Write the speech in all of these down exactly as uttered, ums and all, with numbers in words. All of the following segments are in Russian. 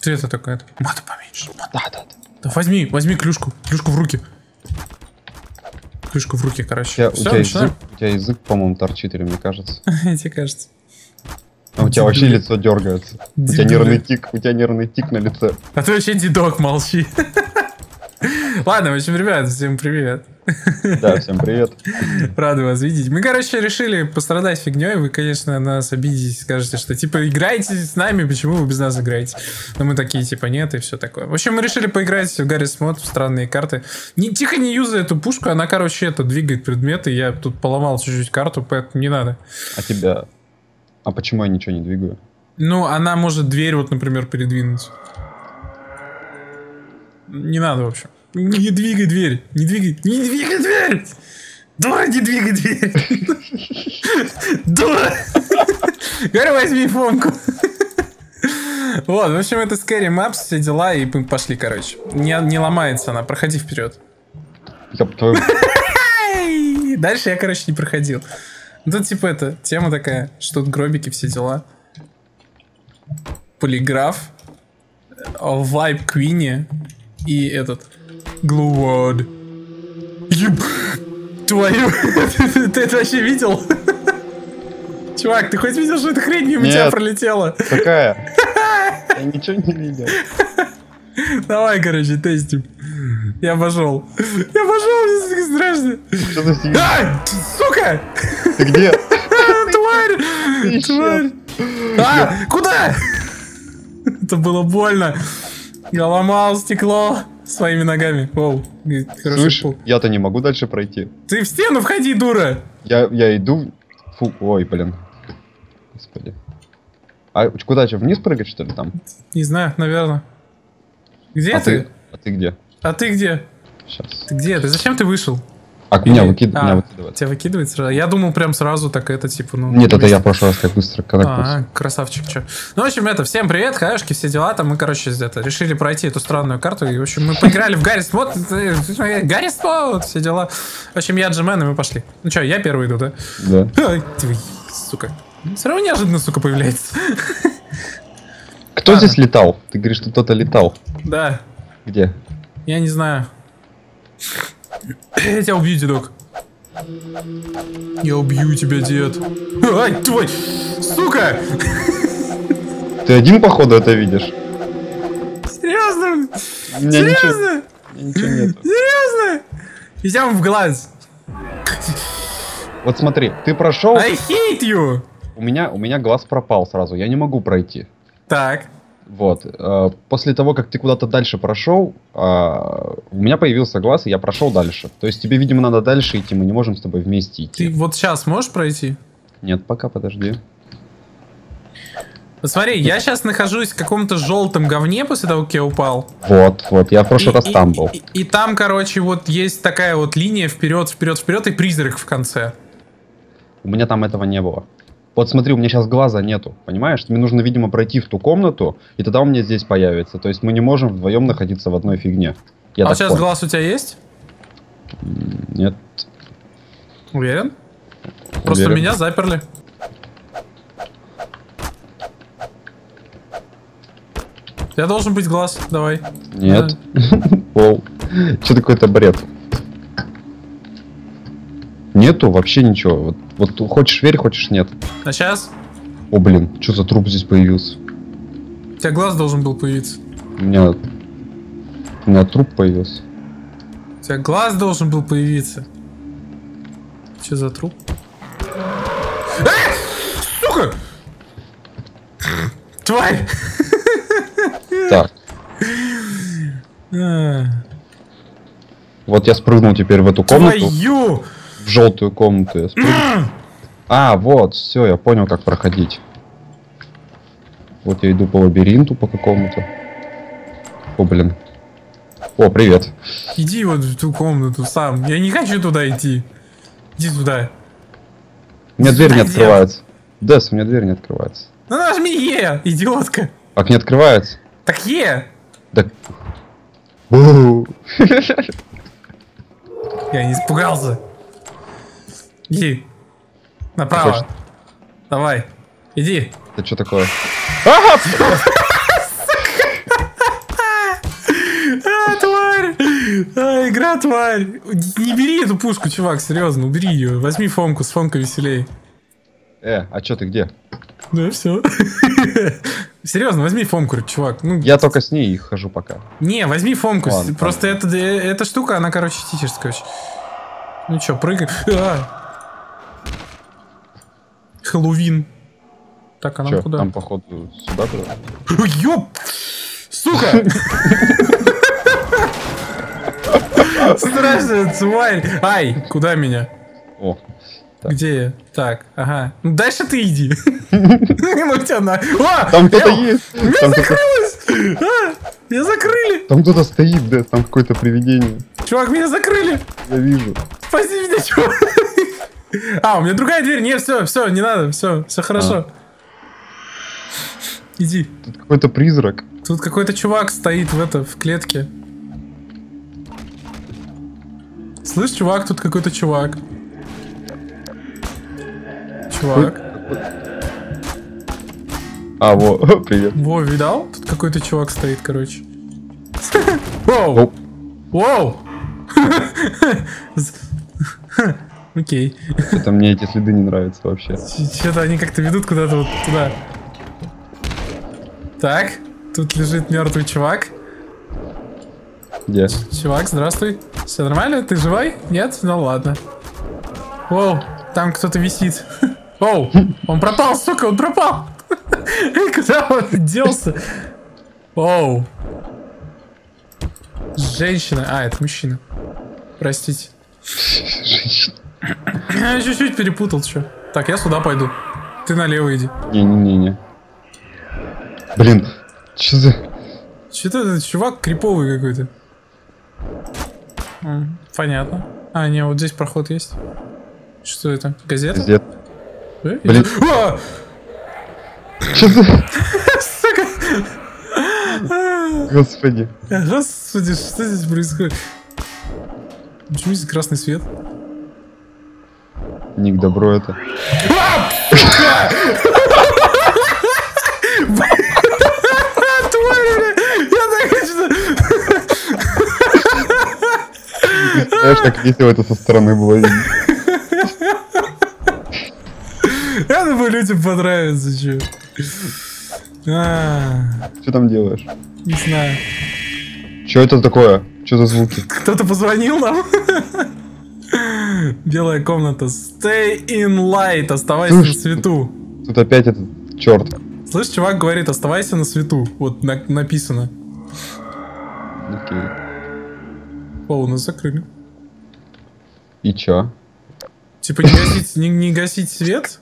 Цвета такая-то. Мата поменьше. Да, да, да. Да, возьми, возьми клюшку. Клюшку в руки. Клюшку в руки, короче. Я, Все, у, тебя язык, у тебя язык, по-моему, торчит, или мне кажется. Тебе кажется. А у тебя вообще лицо дергается. У тебя нервный тик, у тебя нервный тик на лице. А ты вообще дедок, молчи. Ладно, в общем, ребят, всем привет. Да, всем привет. Рады вас видеть. Мы, короче, решили пострадать фигней. Вы, конечно, нас обидитесь, скажете, что типа играете с нами, почему вы без нас играете? Но мы такие, типа, нет, и все такое. В общем, мы решили поиграть в Garry's Mod, в странные карты. Не, тихо не юзай эту пушку, она, короче, это двигает предметы. Я тут поломал чуть-чуть карту, поэтому не надо. А тебя... А почему я ничего не двигаю? Ну, она может дверь, вот, например, передвинуть. Не надо, в общем. Не двигай дверь. Не двигай. Не двигай дверь! Дура, не двигай дверь! Дура! Говорю, возьми фомку. Вот, в общем, это Scary Maps, все дела, и пошли, короче. Не, не ломается она, проходи вперед. Дальше я, короче, не проходил. Тут, типа, это, тема такая, что тут гробики, все дела. Полиграф. Вайб Квинни. И этот Глуод. Еб... Твою... Ты это вообще видел? Чувак, ты хоть видел, что эта хрень мимо тебя пролетела? Какая? Я ничего не видел. Давай, короче, тестим. Я пошел. Я пошел, страшно. Что ты сидишь? А, сука! Ты где? Тварь! Тварь! А, куда? Это было больно. Я ломал стекло своими ногами. Воу. Слышь, я-то не могу дальше пройти. Ты в стену входи, дура! Я, я иду... Фу, ой, блин. Господи. А куда, что, вниз прыгать, что ли, там? Не знаю, наверное. Где а ты? ты? А ты где? А ты где? Сейчас. Ты где? Ты зачем ты вышел? А Или... меня, выкид... а, меня выкидывает. Тебя выкидывает сразу? Я думал прям сразу так это, типа, ну... Нет, это я в прошлый раз как быстро. Как а, а, красавчик, че. Ну, в общем, это, всем привет, хаешки, все дела. Там мы, короче, это, решили пройти эту странную карту. И, в общем, мы поиграли в Garry's Mod. Garry's Mod, все дела. В общем, я джимен, и мы пошли. Ну что, я первый иду, да? Да. Ой, сука. Все равно неожиданно, сука, появляется. Кто Ладно. здесь летал? Ты говоришь, что кто-то летал. Да. Где? Я не знаю. Я тебя убью, дедок. Я убью тебя, дед. Ай, твой! Сука! Ты один, походу, это видишь? Серьезно? Серьезно? Ничего, ничего нету. Серьезно? Идем в глаз. Вот смотри, ты прошел. I hate you! У меня, у меня глаз пропал сразу, я не могу пройти. Так. Вот. После того, как ты куда-то дальше прошел, у меня появился глаз, и я прошел дальше. То есть тебе, видимо, надо дальше идти, мы не можем с тобой вместе идти. Ты вот сейчас можешь пройти? Нет, пока, подожди. Посмотри, вот. Я сейчас нахожусь в каком-то желтом говне после того, как я упал. Вот, вот, я в прошлый и, раз и, там был. И, и, и там, короче, вот есть такая вот линия вперед, вперед, вперед, и призрак в конце. У меня там этого не было. Вот смотри, у меня сейчас глаза нету, понимаешь? Мне нужно, видимо, пройти в ту комнату, и тогда у меня здесь появится. То есть мы не можем вдвоем находиться в одной фигне. Я а сейчас понял. Глаз у тебя есть? Нет. Уверен? Уверен. Просто меня заперли. Я должен быть глаз, давай. Нет. Пол. Что такое-то бред? Нету вообще ничего. Вот, вот хочешь верь, хочешь нет. А сейчас? О, блин, что за труп здесь появился? У тебя глаз должен был появиться. У меня... У меня труп появился. У тебя глаз должен был появиться. Что за труп? А! Сука! Тварь! Так. Вот я спрыгнул теперь в эту комнату. Твою! В желтую комнату я спрыгну. А, вот, все, я понял, как проходить. Вот я иду по лабиринту по какому-то. О, блин. О, привет. Иди вот в ту комнату сам. Я не хочу туда идти. Иди туда. У меня дверь не открывается. Дэс, у меня дверь не открывается. Ну нажми Е, идиотка. Так не открывается. Так Е. Так. Я не испугался. Иди. Направо. Хочешь... Давай. Иди. Это что такое? Ага! На, тварь! Не бери эту пушку, чувак, серьезно, убери ее. Возьми Фомку, с Фомкой веселей. Э, а чё ты где? Да, все. Серьезно, возьми Фомку, чувак. Ну, я только с ней хожу пока. Не, возьми Фомку. Ладно, просто это, эта штука, она, короче, титическая. Ну чё, прыгай. А! Хэллоуин. Так, она чё, куда? Там, походу, сюда куда? Ёп! Сука! Страшная тварь! Ай, куда меня? О. Так. Где я? Так, ага. Ну дальше ты иди. Ну тебя на. Там кто-то есть. Меня закрылось! Меня закрыли! Там кто-то стоит, да, там какое-то привидение. Чувак, меня закрыли! Я вижу. Спаси меня, чувак! А, у меня другая дверь. Не, все, все, не надо, все, все хорошо. Иди. Тут какой-то призрак. Тут какой-то чувак стоит в это, в клетке. Слышь, чувак, тут какой-то чувак. Чувак. А, во, привет. Во, видал? Тут какой-то чувак стоит, короче. Воу! Воу! Окей. Что-то мне эти следы не нравятся вообще. Что-то они как-то ведут куда-то вот туда. Так, тут лежит мертвый чувак. Где? Чувак, здравствуй. Все нормально? Ты живой? Нет? Ну ладно. Воу, там кто-то висит. Оу, он пропал, сука, он пропал. Куда он делся? Оу. Женщина. А, это мужчина. Простите. Женщина. Я чуть-чуть перепутал, что. Так, я сюда пойду. Ты налево иди. Не-не-не-не. Блин, что за... Что-то этот чувак криповый какой-то. Понятно. А, не, вот здесь проход есть. Что это? Газета? Газет. Э, блин. О! Что за... Сука! Господи. Господи, что здесь происходит? Почему здесь красный свет? Не к добру это. Знаешь, как весело это со стороны было видно. Я думаю, людям понравится, че. Что там делаешь? Не знаю. Че это такое? Че за звуки? Кто-то позвонил нам? Белая комната. Stay in light. Оставайся на свету. Тут опять этот черт. Слышь, чувак говорит, оставайся на свету. Вот на написано. Окей. О, нас закрыли. И чё? Типа не гасить, не, не гасить свет?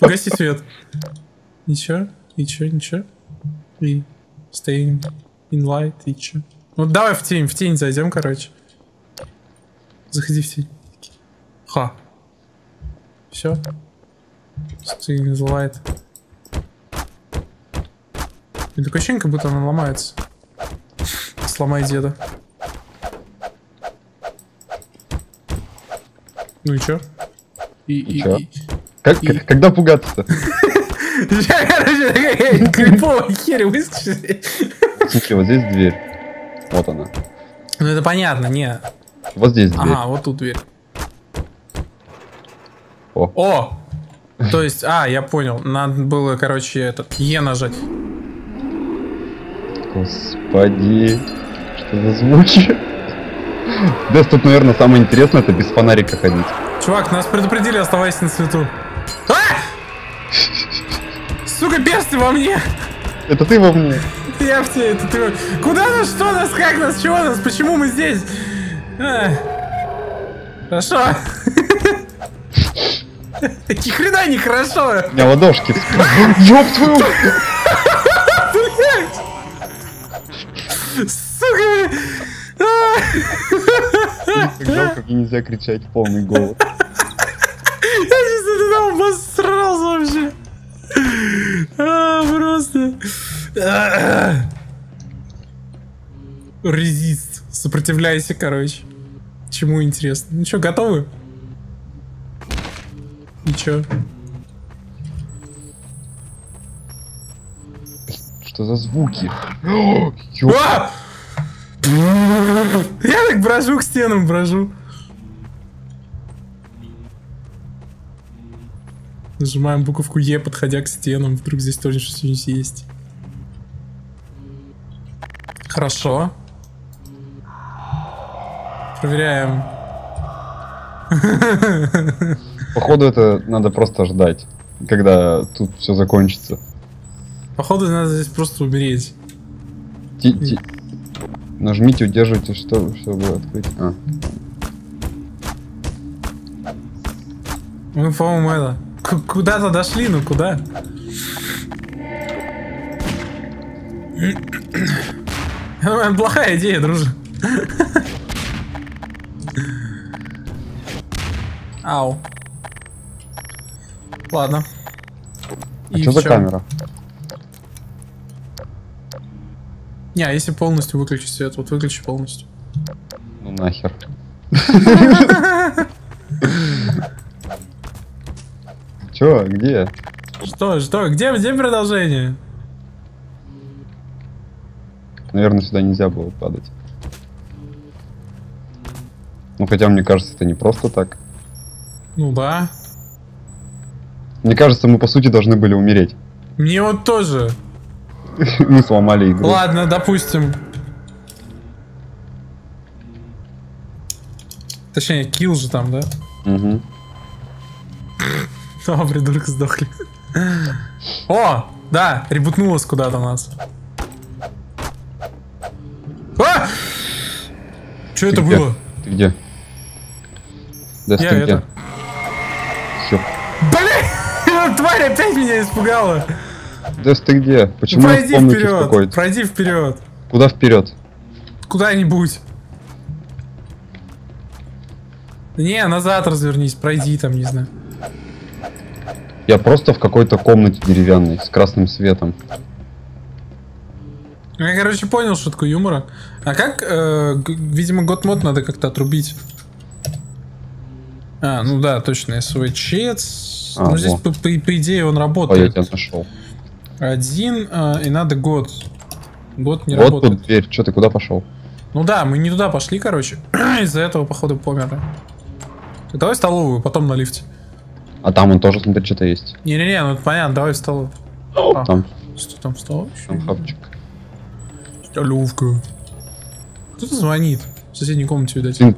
Погаси свет. Ничего, ничего, ничего. И stay in light, и чё? Ну давай в тень, в тень зайдем, короче. Заходи в тень. Ха. Все. Stay in light. И такое ощущение, как будто она ломается. Сломай деда. Ну и чё? И, и, и чё? И, как, и... Когда пугаться-то? Криповая херь выскочили. Слушай, вот здесь дверь. Вот она. Ну это понятно, не. Вот здесь дверь. Ага, вот тут дверь. О! О! То есть, а, я понял. Надо было, короче, этот Е нажать. Господи, что за звуки? Да, тут, наверное, самое интересное, это без фонарика ходить. Чувак, нас предупредили, оставайся на свету. А! Сука, персты во мне! Это ты во мне? Я в тебе, это ты. Куда нас, что нас, как нас, чего нас, почему мы здесь? А. Хорошо. Ни хрена не хорошо. У меня ладошки. Ёб твою! Сука! Сигнал, как нельзя кричать в полный голос. Я сейчас это обосрался вообще. А, просто. А, резист. Сопротивляйся, короче. Чему интересно? Ну что, готовы? И чё? Что за звуки? О, Я так брожу к стенам, брожу. Нажимаем буковку Е, подходя к стенам. Вдруг здесь тоже что-нибудь есть. Хорошо. Проверяем. Походу, это надо просто ждать, когда тут все закончится. Походу, надо здесь просто умереть. Ти -ти. Нажмите, удерживайте, чтобы все было открыть. А. Ну, по-моему, это... Куда-то дошли, ну куда? Плохая идея, друже. Ау. Ладно. А что за камера? Не, а если полностью выключить свет, вот выключи полностью. Ну нахер. Чё, где? Что, что, где, где продолжение? Наверное, сюда нельзя было падать. Ну хотя, мне кажется, это не просто так. Ну да. Мне кажется, мы по сути должны были умереть. Мне вот тоже. Мы сломали игру. Ладно, допустим. Точнее, килл же там, да? Угу. О, придурок, сдохли. О, да, ребутнулось куда-то у нас. А! Че это где? Было? Ты где? Да, я это. Все. Блин, тварь опять меня испугала. Да ты где? Почему? Пройди вперед. Пройди вперед. Куда вперед? Куда-нибудь. Не, назад развернись, пройди там, не знаю. Я просто в какой-то комнате деревянной с красным светом. Я, короче, понял шутку юмора. А как, э, видимо, год-мод надо как-то отрубить. А, ну да, точно, СВЧ. А, ну, здесь, по, по, по идее, он работает. А я тебя нашел. Один, э, и надо год. Год не вот работает. Вот тут дверь, что ты куда пошел? Ну да, мы не туда пошли, короче. Из-за этого, походу, померли. Давай столовую, потом на лифте. А там он тоже, смотри, что-то есть. Не-не-не, ну это понятно, давай в столовую. А, там. Что там в столовой? Там хапчик. Столовка. Кто-то звонит. В соседней комнате, видать. Ты...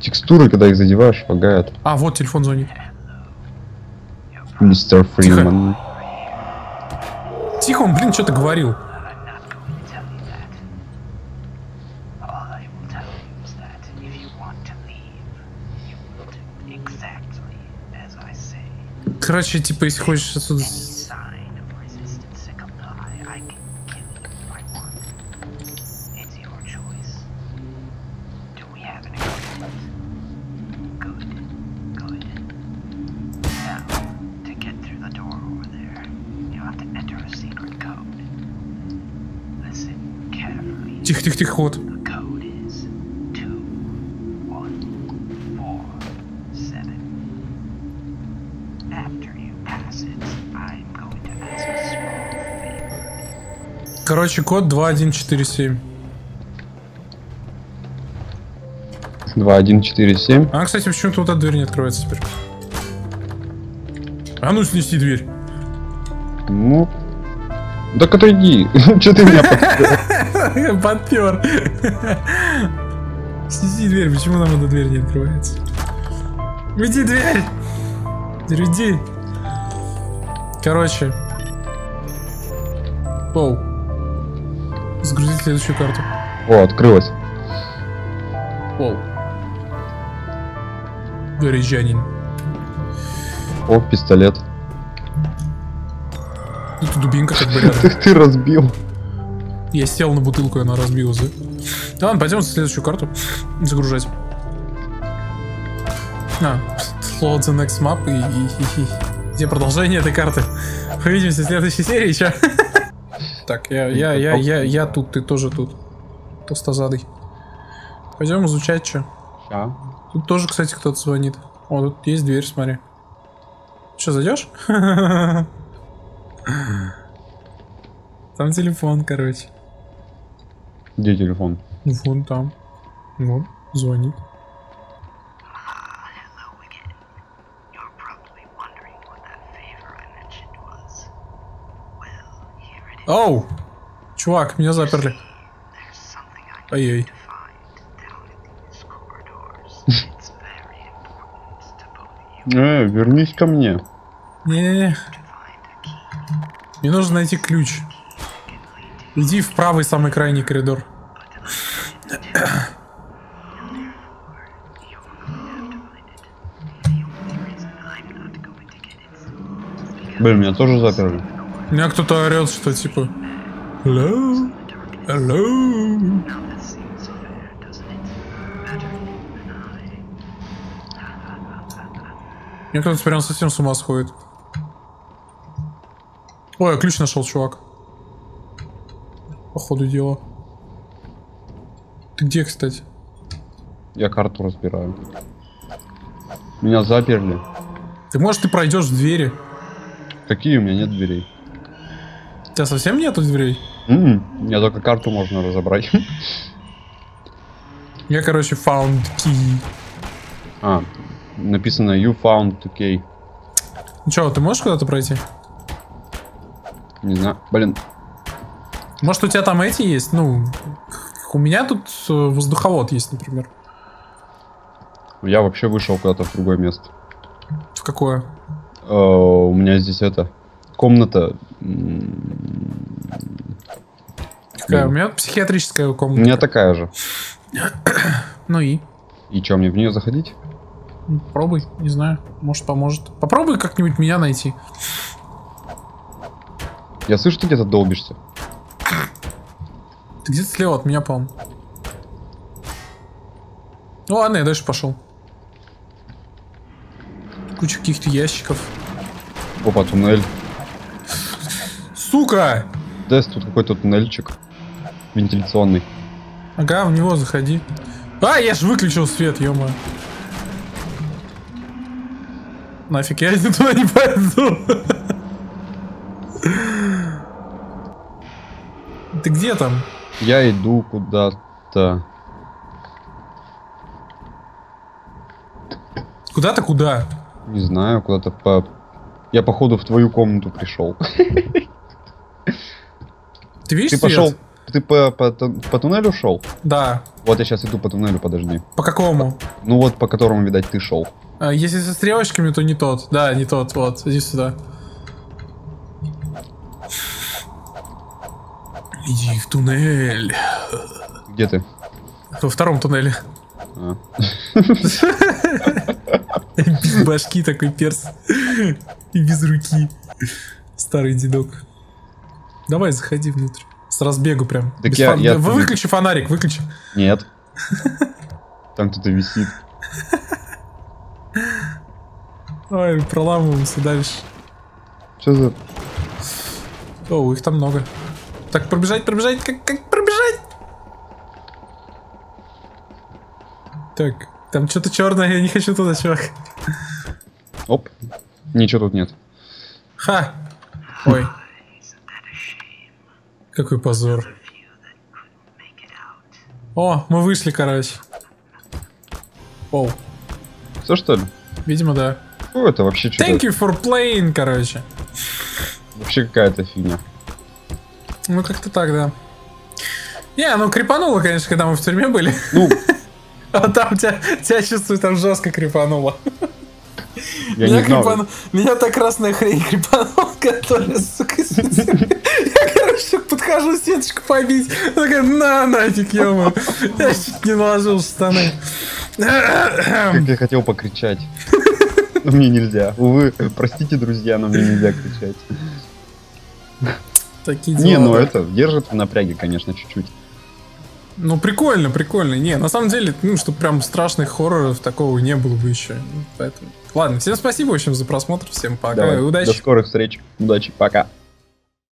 Текстуры, когда их задеваешь, лагает. А, вот телефон звонит. Мистер Фриман. Тихо. Тихо, он, блин, что-то говорил. Короче, типа, если хочешь отсюда... Тихо, тихо, тихо, вот. Короче, код два один четыре семь. два один четыре семь. А, кстати, почему-то вот эта дверь не открывается теперь. А ну снести дверь. Ну. Так отойди. Че ты меня подпер? Подпер. Снести дверь, почему нам эта дверь не открывается? Веди дверь! Веди! Короче. Оу. Загрузить следующую карту. О, открылась. Оу. Горячанин. О, пистолет. Это дубинка, как бы рядом. Ты разбил. Я сел на бутылку, и она разбилась. Да ладно, пойдем следующую карту загружать. А, load the next map и, и, и, и. Где продолжение этой карты? Увидимся в следующей серии, чё? Так, я, я, я, я, я тут, ты тоже тут. Толстозадый. Пойдем изучать, что. Тут тоже, кстати, кто-то звонит. О, тут есть дверь, смотри. Что, зайдешь? Там телефон, короче. Где телефон? Вон там. Вон, звонит. Оу! Чувак, меня заперли. Ай-яй. Эй, вернись ко мне. Не-не-не. Мне нужно найти ключ. Иди в правый самый крайний коридор. Блин, меня тоже заперли. У меня кто-то орет, что типа... Hello? Hello? Мне кто-то прям совсем с ума сходит. Ой, я ключ нашел, чувак. По ходу дела. Ты где, кстати? Я карту разбираю. Меня заперли. Ты можешь, ты пройдешь в двери? Какие? У меня нет дверей. У тебя совсем нету дверей? М-м, у меня только карту можно разобрать. Я, короче, found key. А, написано you found key. Ну чё, ты можешь куда-то пройти? Не знаю, блин. Может, у тебя там эти есть? Ну, у меня тут воздуховод есть, например. Я вообще вышел куда-то в другое место. В какое? Uh, у меня здесь это комната. Какая? Блин. У меня психиатрическая комната. У меня такая же. Ну и? И что, мне в нее заходить? Ну, пробуй, не знаю, может поможет. Попробуй как-нибудь меня найти. Я слышу, ты где-то долбишься. Ты где-то слева от меня, по-моему. Ну ладно, я дальше пошел. Куча каких-то ящиков. Опа, туннель. Сука! Да, тут какой-то туннельчик. Вентиляционный. Ага, в него заходи. А, я же выключил свет, ё-моё. Нафиг, я туда не пойду. Ты где там? Я иду куда-то. Куда-то куда? Не знаю, куда-то по... Я, походу, в твою комнату пришел. Ты видишь, ты пошел, ты по, по, по туннелю шел? Да. Вот я сейчас иду по туннелю, подожди. По какому? Ну вот, по которому, видать, ты шел. А, если со стрелочками, то не тот. Да, не тот, вот, иди сюда. Иди в туннель. Где ты? Во втором туннеле. А. Без башки такой перс. И без руки. Старый дедок. Давай, заходи внутрь. С разбегу прям. Так я, фон... я... Выключи фонарик, выключи. Нет. Там кто-то висит. Ой, проламываемся дальше. Что за... О, их там много. Так, пробежать, пробежать, как, как пробежать? Так. Там что-то черное, я не хочу туда, чувак. Оп. Ничего тут нет. Ха! Ой. Какой позор. О, мы вышли, короче. Пол. Все, что ли? Видимо, да. О, это вообще что-то... Thank you for playing, короче. Вообще какая-то фигня. Ну, как-то так, да. Не, ну крепануло, конечно, когда мы в тюрьме были. Ну... А там тебя, тебя чувствую, там жестко крепануло. Я меня, не крепану... меня так красная хрень крепанула, которая, сука, я, короче, подхожу сеточку побить. Она такая, на, нафиг, ё-моё. Я чуть не наложил штаны. Как я хотел покричать. Но мне нельзя. Увы, простите, друзья, но мне нельзя кричать. Такие дела. Не, ну это, держит в напряге, конечно, чуть-чуть. Ну, прикольно, прикольно. Не, на самом деле, ну, чтобы прям страшных хорроров такого не было бы еще. Поэтому... Ладно, всем спасибо, в общем, за просмотр. Всем пока. Давай. Удачи. До скорых встреч. Удачи. Пока.